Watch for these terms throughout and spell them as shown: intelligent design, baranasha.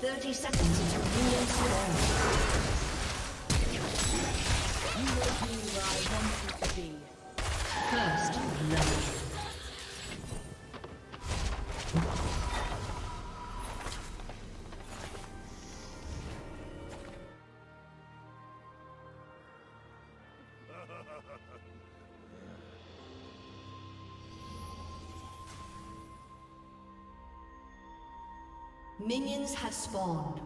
30 seconds until union surrounds. You will be where I want you to be. First love. Minions have spawned.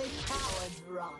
Only cowards run.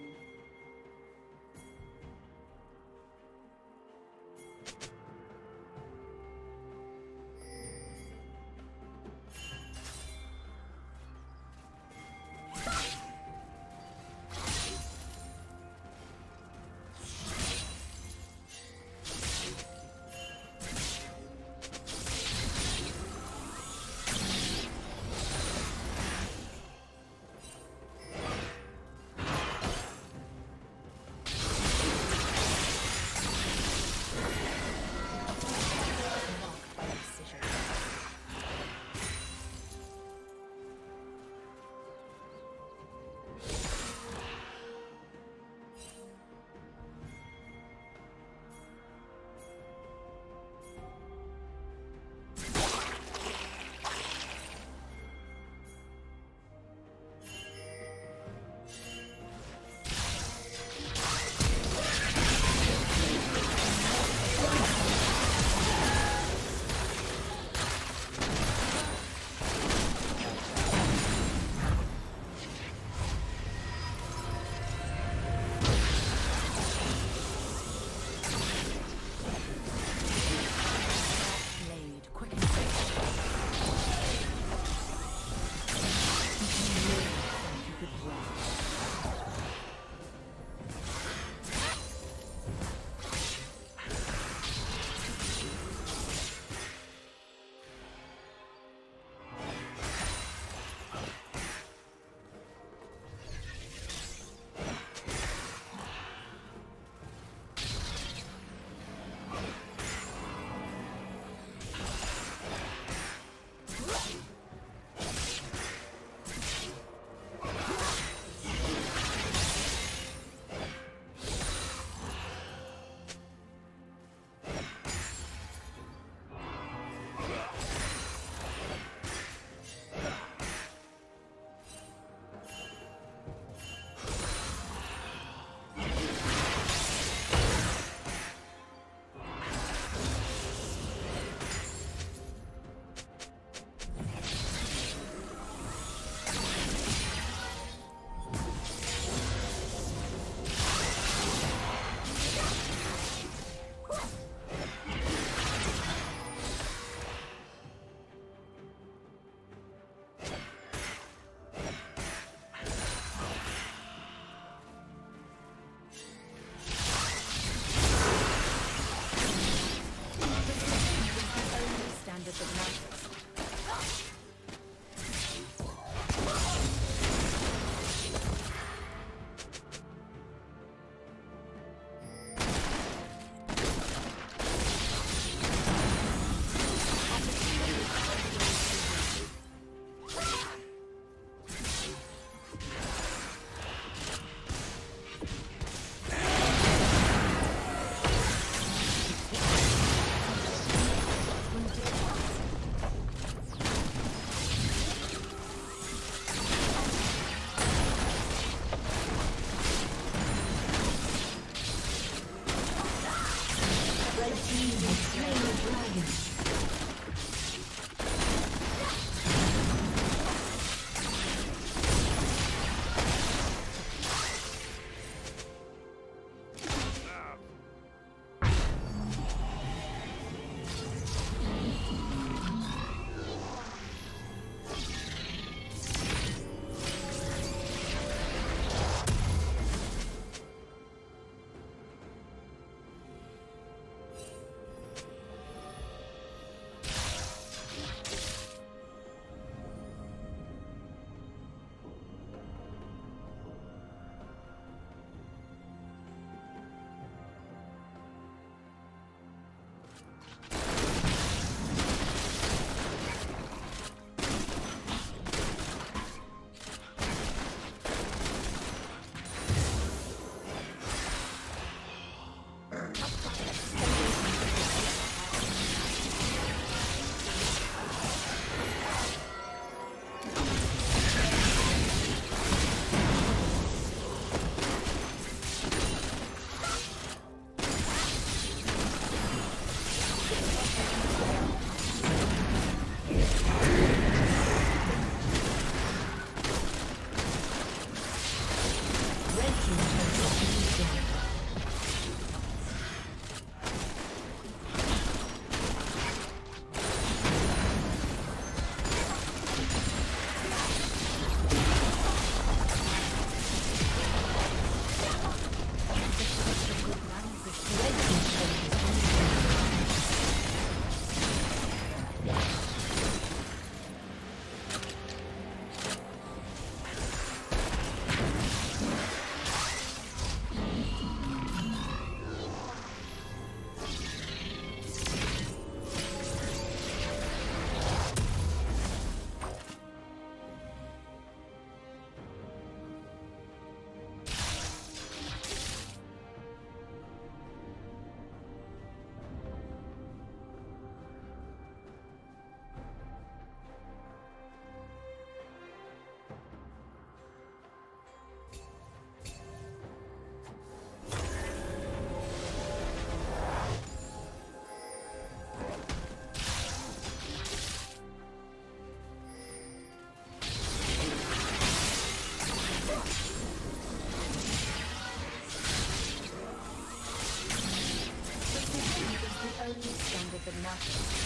with the nothing.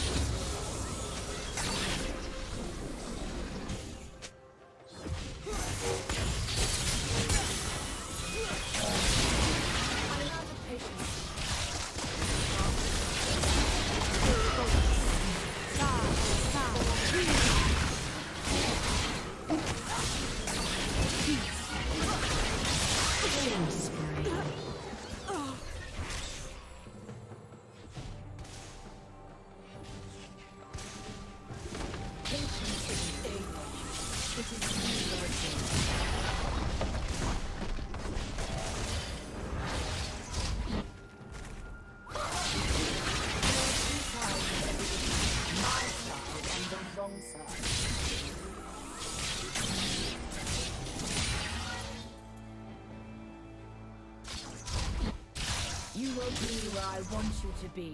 You will be where I want you to be.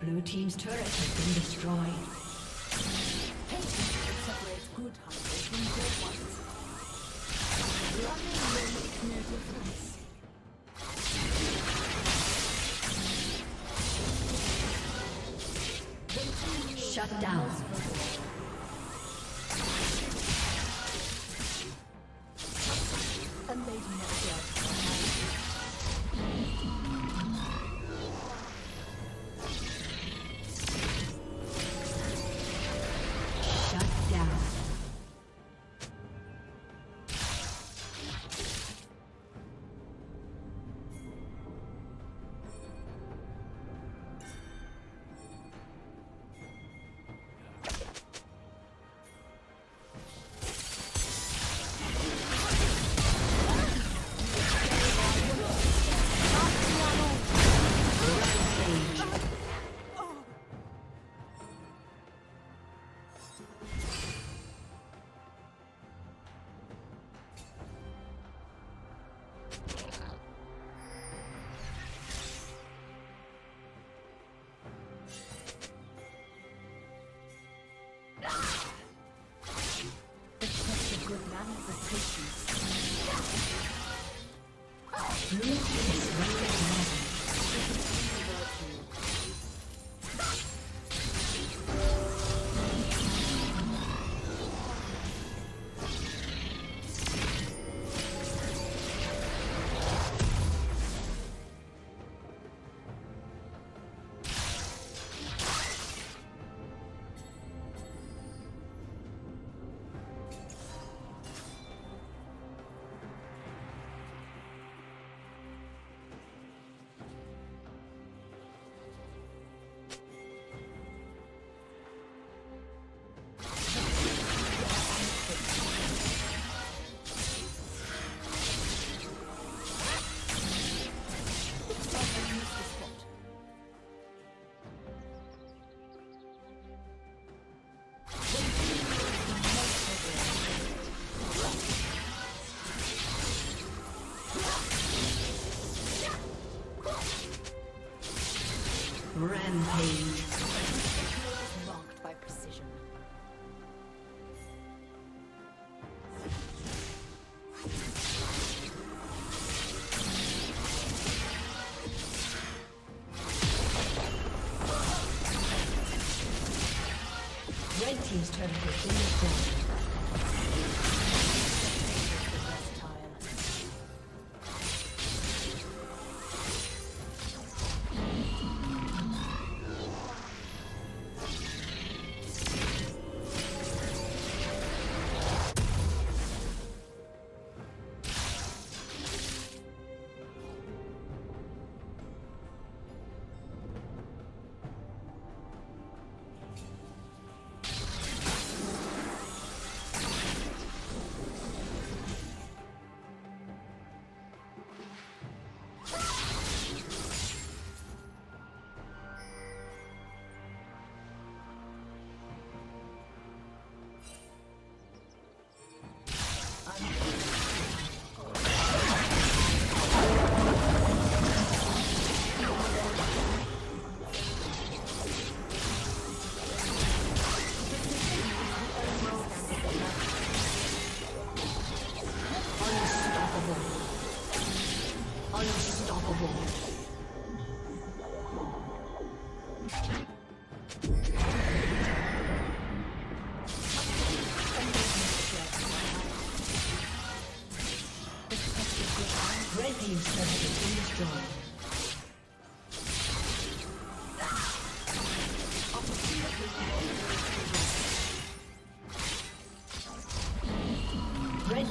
Blue team's turret has been destroyed. Painting separates good hunters from great ones. Loving will make no difference. Shut down. A lady rampage. Marked by precision. Red team's turn to finish down.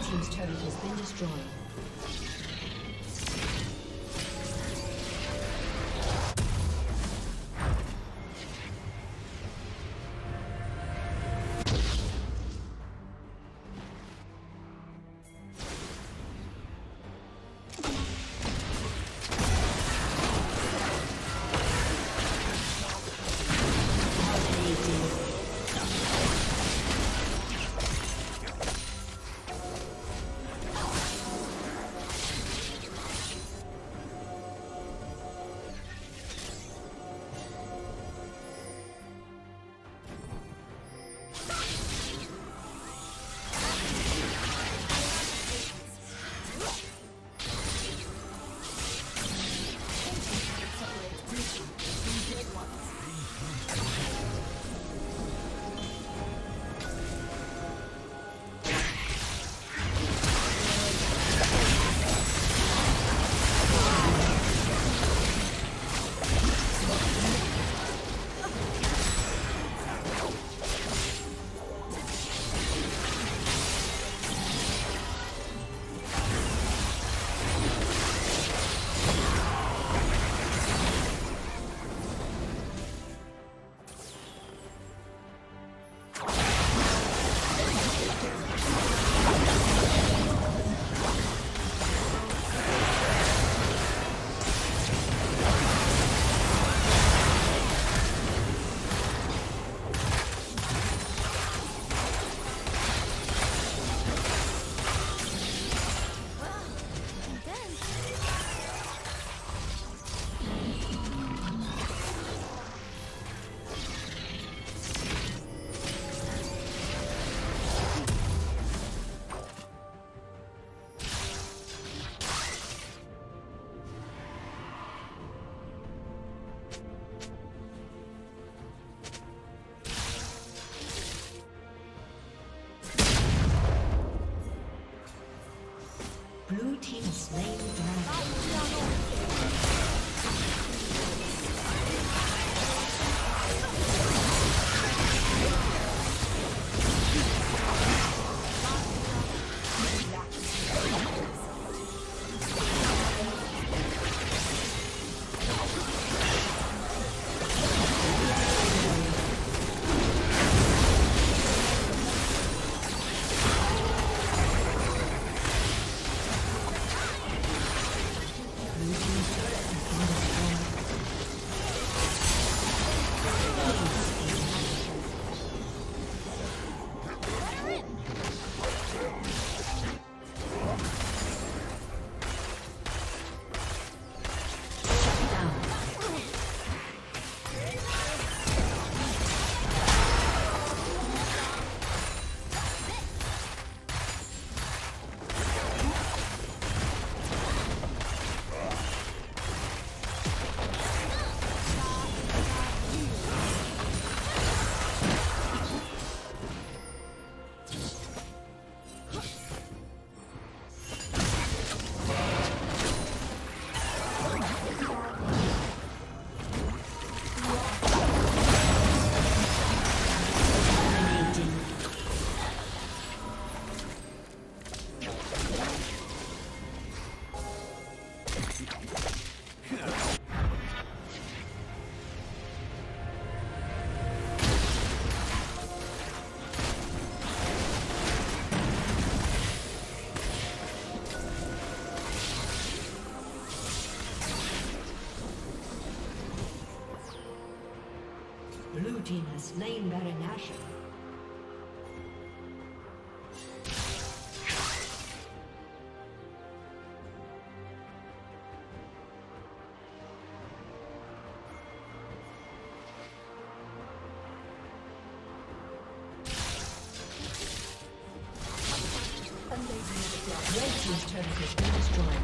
team's turret has been destroyed. His turret has been destroyed. Blue team has slain Baranasha. Red team's turret has been destroyed.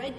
Red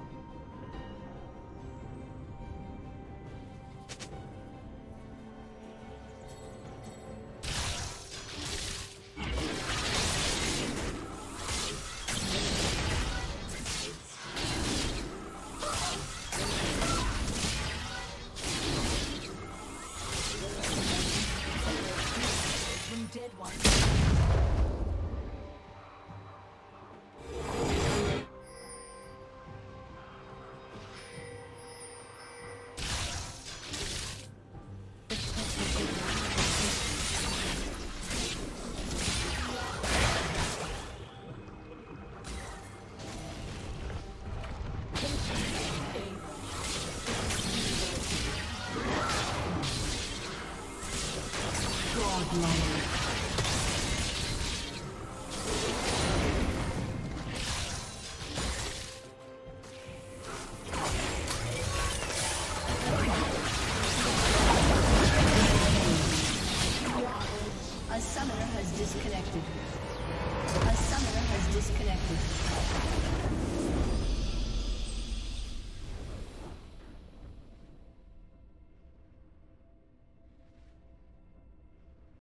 Love